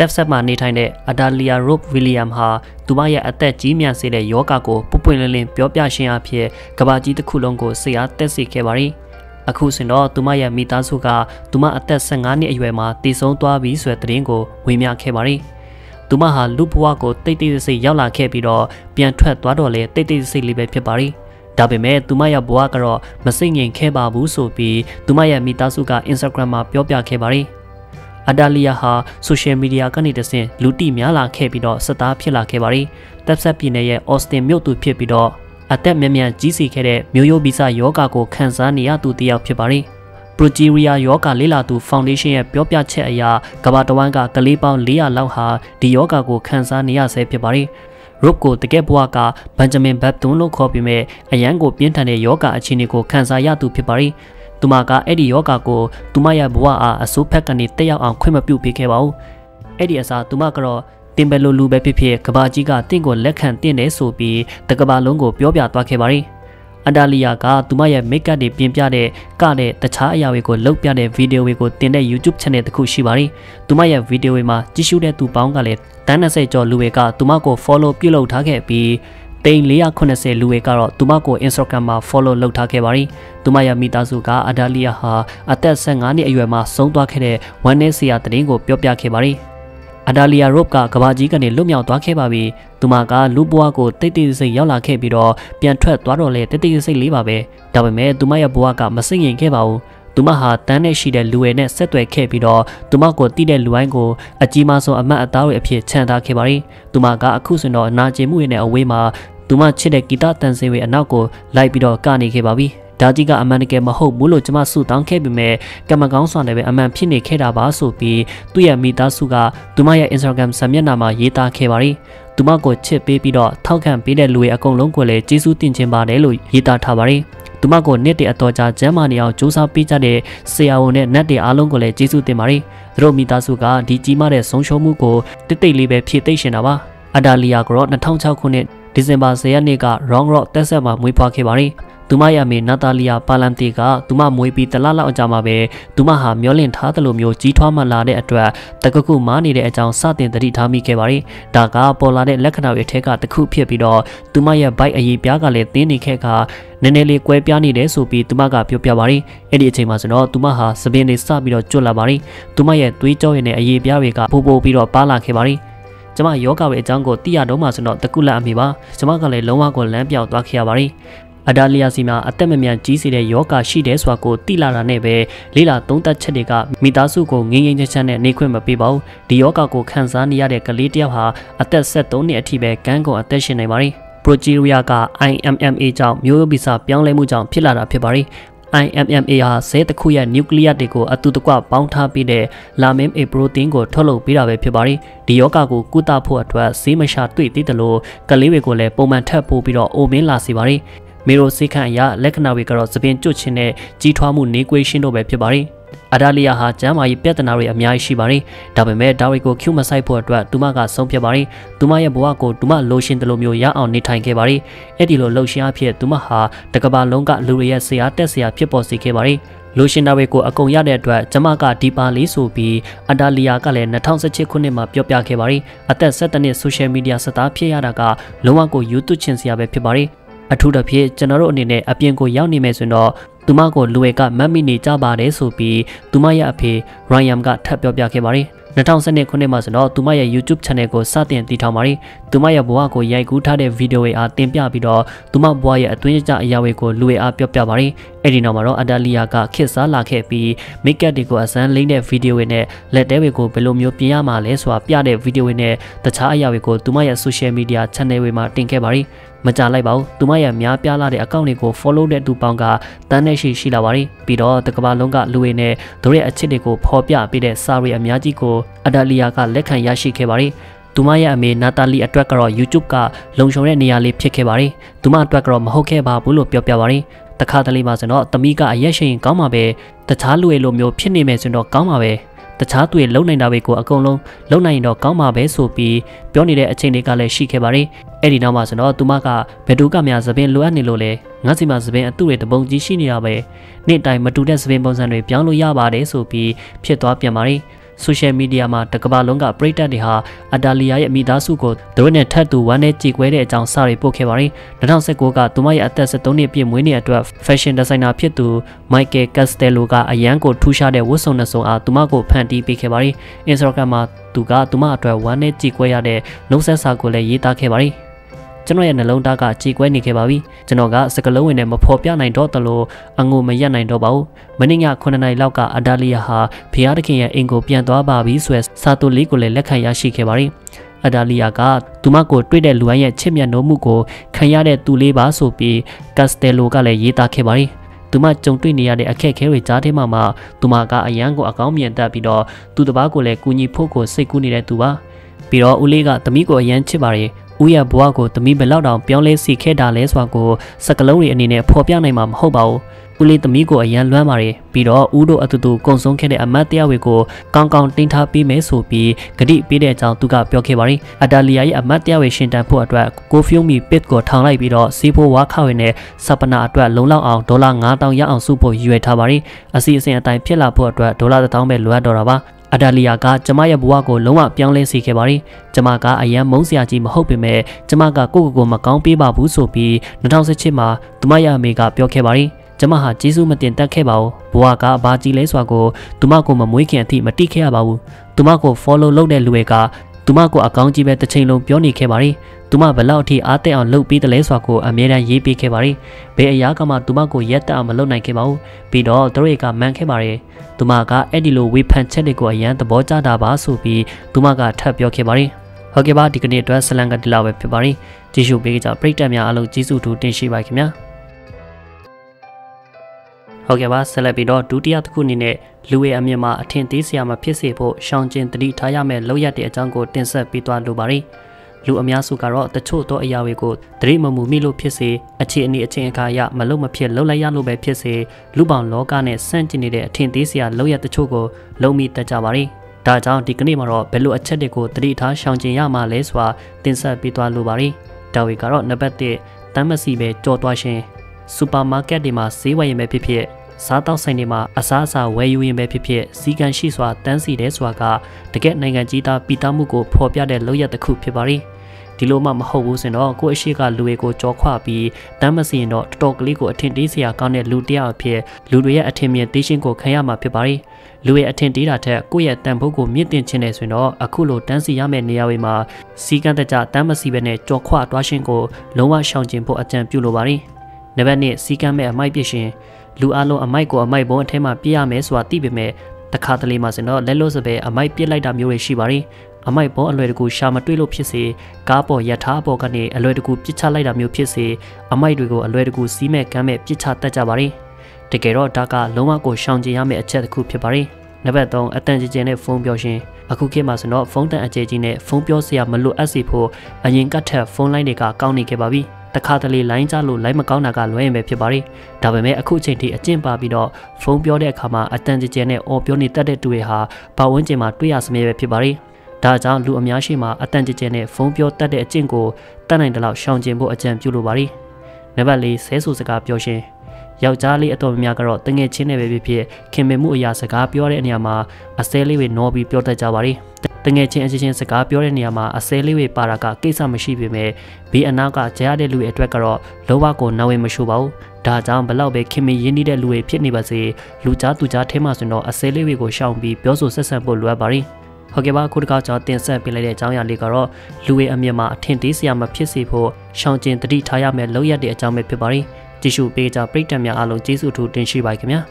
แต่สมัยนี้ท่านเดอดาลียาโรบวิลเลียมฮาตัวบ้านยาอัตเตจีมีอาศัยเลยโยกาโกปุปเล่นเล่นเปียบยาเชียเพียกบาจิตคุลงโกเสียแต่สิเขบารีอาคูสินอตัวบ้านยามีตาสุกาตัวบ้านอัตเตสังงานีอายุมาตีสองตัววิสุตรีงโกวิมีอาเขบารีตัวบ้านหาลูกวัวโกเตติสิยาวลาเขบิดอเปียนทวดตัวดอเลเตติสิลิเบเขบารีดับเบิลแม่ตัวบ้านยาบัวกรอมาสิ่งยังเขบาบูสูปีตัวบ้านยามีตาสุกาอินสตาแกรมมาเปียบยาเขบารีอาดาลียาฮาโซเชียลมีเดียกันนี่เดสิลูตีมีอะไรแค่ปีดอสตาร์เพียงละแค่บารีแต่สัปปีนี้ออสเตรเลียตัวเพียงปีดออาแต่เมียมีจีซีแค่เดมิโยบิซาโยกาโกแคนซาเนียตัวเดียวเพียงบารีโปรจีเรียโยกาเลลาตัวฟาวเดชั่นเปียบยาเชียกบาตวันกากะลีปาวเลียลาวฮาดิโยกาโกแคนซาเนียเซเพียงบารีรูปโกตะเก็บบัวกาบันจามินแบบตัวโลกขอพิเมอยังโกเปลี่ยนทันเดโยกาอาชินิโกแคนซายาตัวเพียงบารีตุมาก้าเอดีโยกาโกตุมายาบัวอาอสุภกันนิเตยาอังคุยมาปิวพิเคบาวเอดีอาซาตุมากรอติมเบลูลูเบพิเพกบาจิกาติงโกเล็กขันเตียนเนสูปีตะกบาลงโกเปียวปาตัวเคบารีอันดาลียากาตุมายาเมกะเดเปียนปาเดกาเดตะชาอยาเวโกเลิกปาเดวิดีโอเวโกตินเด YouTube Channel ตะคุชิบารีตุมายาวิดีโอเวมาจิชูเดตูปองกาเลตันนะเซจอลูเวกาตุมาโก follow ปิลุทาเคปีเต็ง490 ลูเวการ์ตุมาโก Instagram มา follow ลงทักเขบารีตุมายามีตาสุกาอาดาลียาฮาอัตสังงานีอายุมาส่งตัวเขเดวันเนสียตริงโกเปียวปาเขบารีอาดาลียาโรบกากบาจิกันเนลุ่มยาวตัวเขบาบีตุมาก้าลูบัวโกเตติสิยาวลาเขบิดอเปียนทวดตัวโรเลเตติสิลีบาเบดับเบิลแม่ตุมายาบัวกามาสิงยิงเขบาวตุมาหาตันเนชีเดลูเอเนเซตตัวเขบิดอตุมาโกตีเดลูไอโกอาจิมาส่งอามาอัตตาโรเอพีเชนตาเขบารีตุมาก้าคู่สินอนาเจมูเอเนอเวมาตุมาเชิดกีตาร์ตันเซเวอนาโกไลปิดอการนิเคบาบีดาจิกาอแมนเกมาโฮบุโลจมาสูตังเคบิเมกามากองสอนเดเวอแมนพิเนเคดาบาสูปีตุยามีตาสุกาตุมายาอินสตาแกรมสามยานามาเยตาเคบารีตุมาโกเชิดเปปิดอเท่าแคมปีเดลุยอากงลงกวเลจิสูตินเชมบาเดลุยเยตาทาบารีตุมาโกเนตเดอตอจาเจมาเนียจูซาปีจาเดเซียโอเนเนตเดอาลงกวเลจิสูตินบารีโรมีตาสุกาดีจิมาเดสงโชมูโกเตเตลีเบพิเตเชนาบาอาดาลียากรอ2006 ခုနှစ်ดิเซมบาเซียนี่ก็ร้องรอแต่เสมาหมวยพอเขบารีตุมายาเมนาตาลียาปาลันติกาตุมาหมวยปีตลาดละอจามาเบตุมาหาเมียวเล่นท้าตะลุมโยจีทว่ามาลาได้อัตราตะกุกุมานี่ได้อาจารย์ซาตินตริทามีเขบารีดากาปอลาได้ลักษณะวิเทกาตะคุเพียบปีดอตุมายาใบอายีปยากาเลตีนี่แค่กาเนเนลีกวยปยานี่ได้สูปีตุมากาเปียวปยาบารีเอดีเฉยมาสนอตุมาหาสเปนได้ซาปีดอจุลาบารีตุมายาตุยเจ้าเยเนอายีปยาเวกาโปโปปีดอปาลาเขบารีจะมาโยกเอาไว้จังโกตียาโดมาสนอตะกุลาอเมบาจะมาก็เลยลงว่าโกแลมเปียวตัวเขียบารีอาดาลียาซีมาอัตเมเมียนจีซีเดโยกาชีเดสวาโกตีลาราเนเบลีลาตงตัดเชเดกามีตาสุโกเงี้ยงเชนเนในคุยมาปีเบาดิโยกาโกแคนซาเนียเดกะลีเตียวหาอัตเซตตงเนี่ยที่เบกันโกอัตเชนในบารีโปรจีเรียกา IMMA จังมิโยบิซาเปียงเลมูจังพิลาราเพียบารีIMMA ဟာစဲတစ်ခုရဲ့နျူကလ িয়ার တွေကိုအတူတကွပေါင်းထားပြီးတဲ့လာမင်းအပရိုတင်းကိုထုတ်လုပ်ပေးတာပဲဖြစ်ပါတယ်။ဒီယောဂကိုကုသဖို့အတွက်ဆေးမရှာတွေ့သေးတယ်လို့ကလေးတွေကိုလည်းပုံမှန်ထပ်ပို့ပြီးတော့အိုမင်းလာစေပါတယ်။မေရိုစိခန့်အရလက္ခဏာတွေကတော့သပင်ကျွတ်ခြင်းနဲ့ကြီးထွားမှုနေကွေးရှင်းတို့ပဲဖြစ်ပါတယ်။အဒါလီယာဟာကျန်းမာရေးပြဿနာတွေအများကြီးရှိပါတယ်။ဒါပေမဲ့ဒါတွေကိုကျူမဆိုင်ဖို့အတွက်သူမကဆုံးဖြတ်ပါတယ်။သူမရဲ့ဘဝကိုသူမလိုရှင်တယ်လို့မျိုးရအောင်နေထိုင်ခဲ့ပါတယ်။အဲ့ဒီလိုလှုပ်ရှားဖြစ်သူမဟာတကဘာလုံးကလူတွေရဲ့ဆရာတက်ဆရာဖြစ်ပေါ်စေခဲ့ပါတယ်။လိုရှင်တာတွေကိုအကုန်ရတဲ့အတွက်ကျမကဒီပါလေးဆိုပြီးအဒါလီယာကလည်း2017 ခုနှစ်မှာပြောပြခဲ့ပါတယ်။အသက်17 နှစ် social media စတားဖြစ်ရတာကလုံးဝကို YouTube ချင်စရာပဲဖြစ်ပါတယ်။အထူးသဖြင့်ကျွန်တော်တို့အနေနဲ့အပြင်ကိုရောက်နေမယ်ဆိုတော့ตุมาโกลูเอกะแมมมี่นี่จ้าบาเดสูปีตุมายาอภิไรยัมกะแทบเปียวปาเคบารี2012 ခုနှစ်မှာဆိုတော့သူမရဲ့ YouTube Channel ကိုစတင်တည်ထောင်ပါတယ်။သူမရဲ့ဘဝကိုရိုက်ကူးထားတဲ့ဗီဒီယိုတွေအားတင်ပြပြီးတော့သူမဘဝရဲ့အတွင်းကျအရာတွေကိုလူတွေအားပြောပြပါတယ်။အဲဒီနောက်မှာတော့အဒါလီယာကခေတ်စားလာခဲ့ပြီးမိတ်ကပ်တွေကိုအစမ်းလိမ့်တဲ့ဗီဒီယိုတွေနဲ့လက်တဲတွေကိုဘယ်လိုမျိုးပြင်ရမှာလဲဆိုတာပြတဲ့ဗီဒီယိုတွေနဲ့တခြားအရာတွေကိုသူမရဲ့ Social Media Channel တွေမှာတင်ခဲ့ပါတယ်။မကြလိုက်ပါဘူး။သူမရဲ့များပြားလာတဲ့အကောင့်တွေကို follow တဲ့သူပေါင်းကတန်းနဲ့ရှိလာပါတယ်။ပြီးတော့တကမ္ဘာလုံးကလူတွေနဲ့သူရဲ့အချစ်တွေကိုဖော်ပြပေးတဲ့စာရီအများကြီးကိုอาดาลียาก็เล็กขันยาชีเคบารีตุมายาอเมนาตาลีอัตวกรอ YouTube ก็ลงชมในนิยาลีเพียเคบารีตุมาอัตวกรอมโหเคบาบุโลเปียวเปียวบารีตะคาตะลีมาสนอตมีก็อเยชิงก้าวมาเบตะช้าลุยโลမျိုးဖြစ်နေမယ်ဆိုတော့ကောင်းပါပဲတခြားသူတွေလုံနိုင်တာပဲကိုအကုန်လုံးလုံနိုင်ရင်တော့ကောင်းပါပဲဆိုပြီးပြောနေတဲ့အချိန်တွေကလည်းရှိခဲ့ပါတယ်။အဲ့ဒီနောက်မှာဆိုတော့သူမကဘယ်သူကများသပင်လိုအပ်နေလို့လဲငါစီမှာသပင်အတုတွေတပုံကြီးရှိနေတာပဲနေ့တိုင်းမတူတဲ့သပင်ပုံစံတွေပြောင်းလို့ရပါတယ်ဆိုပြီးဖြစ်သွားပြန်ပါတယ်။ โซเชียลมีเดียมาตะกบาลงกับปริตติหาอดาลียายมีดาสุโกตัวเนี่ยแท้ตัววันเนี่ยจิกไว้ได้จังสาริโปเคบารีนั่นทางเซโกกาตัวไม่อัตเสตตัวเนี่ยเปลี่ยนมวยเนี่ยตัวแฟชั่นดีไซน์น่าเพียตัวไมเคิลกัสเตโลกาอย่างโกทูชาเดวุสโอนส่งอาตัวมาโกแพนตีปีเคบารีอินสตาแกรมมาตัวกาตัวมาตัววันเนี่ยจิกไว้ยาเดนุเซซาโกเลยยีตาเคบารีจนวันนั้นลงตากาจีกไว้ในเคบาวีจนก็สกัลวันนั้นมาพบยาในดอตโลอังงูไม่ยาในดอเบามันยังอยากคนในเล่ากาอดาลียาฮาพิอาร์กี้ยังเองก็เปลี่ยนตัวบาบีสวีสซาตุลิกุเลเล็กขยาชีเคบารีอดาลียากาตุมาโกด้วยเดลัวยังเชื่อมยาโนมุโกขยาเดตุเลบาสูปีกัสเตโลกาเลยยีตาเคบารีตุมาจงด้วยเนี่ยเดอแค่เควิจ้าเทมามาตุมากายังก็อาการเมียนตาปีดอตุตบ้าโกเลยกุญยิพโกเซกุนีเดตุวะปีดออุเลกาตมิโกยังเชื่อบารีอุยาบัวโกตมีเบลล์ดาวเปียงเลสีแค่ดาเลสวาโกสกัลลอรีอันนี้เนี่ยพอเปียงในมาหอบเอาอุลีตมีโกยังล้วนมาเลยปีดออุดอตุตุกงสงแค่เดอมาเตียเวโกกองติงท้าปีเมสูปีกดิปีเดจังตุกะเปียงเคบารีอดาลียาอมาเตียเวชินตันพูดว่าโกฟิวมีเป็ดโกทางไล่ปีดอซีโพวะเข้าในสัปนาอัตวะลงเล่าเอาดอลลาร์5,000ยาเอาซูโพยูเอทาบารีอาศีเสียตายเพี้ยลาพูดว่าดอลลาร์1,000เป็นล้วนดอลลาร์อดาลียากาจมาบัวโกลงว่าเปียงเลสีเคบารีจมากาอายังมงเสียจีมหอบไปเมจมากากุกโกมากองปีบาบูสูปี2017มาตุมายาเมกาเปียงเคบารีจมาหาจีซูมาเตียนตักแค่เบาบัวกาบาจีเลสวาโกตุมาโกมามวยเขียนที่มาตีแค่เบาตุมาโกฟอลโล่ลงในลุยกาตุมาโกอากองจีเบตเชิงลงเปียงนี่เคบารีตุมาเบลล์ที่อาเตอลงปีตะเลสวาโกอเมริกันยีปีเคบารีเบยยากามาตุมาโกยัดตะอมาลงในเคเบาปีดอตระเอกาแมงเคบารีตุมากาเอดิโลวิพันเชติโกยังตบจ้าดาบาสูปีตุมากาทับเปียงเคบารีโอเคบ้าดีกันเนี่ยตัวสลังกันดีลาเวเปียงบารีจีซูเบกิจ่าปริตามยาอารมณ์จีซูดูเต็มชีวาคิมยาโอเคว่าสลับไปดอดูที่อัตคุณนี่เนี่ยลุยอเมมาเทนติสยามาพิเศษพอช่างเจนตรีทายาเมลลอยติอาจารย์ก็เต็มเสพตัวลูบารีลูอเมสุการะแต่โชว์ตัวอายาเวโกตรีมามูมิลูพิเศษอาชีนี้อาชีนี้ขายามาลูมาเพียรลูลายาลูแบบพิเศษลูบังล้อการเนี่ยเส้นจีนี่เนี่ยเทนติสยาลอยติโชว์ก็ลูมีแต่จาบารีตาจางดีกันนี่มารอเป็นลูอาชีเด็กก็ตรีท้าช่างเจนยามาเลสว่าเต็มเสพตัวลูบารีดาวิการะนับเปตตั้งมาสีเบจตัวตัวเชนซูเปอร์มาร์เก็ตดีมาสีวายเมพิเพียซาต้าไซเนมาอาซาซาเวยูยินเบพิเพียซีกันชีสวาตันซีเดสวากาตะเกะในงานจีตาปีตามุโกพอเปียเดลอยตะคุพิบารีดิโลมามาหอบวุ้นเนาะกูเอชิกาลูเอโกจ่อขวาปีตันมาซีเนาะตอกลีโกอเทนตีเสียกาวเนี่ยลูเตียเพียลูเรียอเทนเมียตีชิงโกขยามาพิบารีลูเออเทนตีดาแท้กูเอตันพุโกมีตินชินเลยส่วนเนาะอะคุโลตันซียาเมเนียเวมาซีกันตะจ่าตันมาซีเบเนจ่อขวาตัวชิงโกลงว่าช่างจินโพอาจารย์ปิโลบารีในแบบนี้ซีกันเมอไม่เปียชินลูอาโลอไมโกอไมบงเทมาปียาเมสวาติเบเมตะคาตะเลมาเซนอเลโลสเบอไมเปียไลดาမျိုးတွေရှိပါတယ်အမိုက်ဘောအလွယ်တကူရှာမတွေ့လို့ဖြစ်စေကားပေါ်ရထားပေါ်ကနေအလွယ်တကူပြစ်ချလိုက်တာမျိုးဖြစ်စေအမိုက်တွေကိုအလွယ်တကူစီးမဲ့ကမ်းမဲ့ပြစ်ချတတ်ကြပါတယ်တကယ်တော့ဒါကလုံးဝကိုရှောင်ကျဉ်ရမယ့်အချက်တစ်ခုဖြစ်ပါတယ်နံပါတ်3အတန်ကျဉ်နဲ့ဖုန်းပြောရှင်အခုခေတ်မှာဆိုတော့ဖုန်းတန်အကျဉ်ကြီးနဲ့ဖုန်းပြောစရာမလိုအပ်စေဖို့အရင်ကထက်ဖုန်းလိုင်းတွေကကောင်းနေခဲ့ပါပြီตะคาทะเลไลน์จ้าลูไลน์มาเก้าหน้ากาล้วนเองแบบพิบารีดาวเบเมอคู่เจนทีอาจินปาปีดอฟงเปียวได้ขามาอาจารย์เจเจเนอเปียวนี่ตัดได้ตัวหาป่าววันเจมาตุยาสเมย์แบบพิบารีดาวจ้าลูอเมียชิมาอาจารย์เจเจเนฟงเปียวตัดได้อาจินโกตั้งในตลาดช่องเจนโบอาจารย์จูลูบารีในบัลลีเซซูสกาเปียวเชนยาวจ้าลีอตัวเมียกระโดดตั้งเงยชินในแบบพิเพียเข็มเมมูอยาสกาเปียวได้เนี่ยมาอาเซลีเวโนบีเปียวตัดจ้าบารีตั้งเงยเชนเอเชนสกาเปียวได้เนี่ยมาอาเซลีเวปารากาเกซาเมชิเบเมบีอนากาเจ้าเดลูเอตเวกรอลว่าโกนาเวมชูเบาดาจามบลาเบคิมียินดีเดลูเอพิษนิบาซีลูจ้าตุจ้าเทมาสุนออเซเลเวโกช่างบีเปียวสุเซซันโปลัวบารีโอเคว่าคุณก้าวจ้าเตียนเซนเป็นไรเดจางอย่างลีกรอลูเออเมียมาเทนตีสยามาพิษสีโพช่างเจนตรีทายาเมลลอยเดจางเมพิบารีจิชูเปจ้าปริตามยาอารมณ์จิสุทูเตนชีไบกันเนี่ย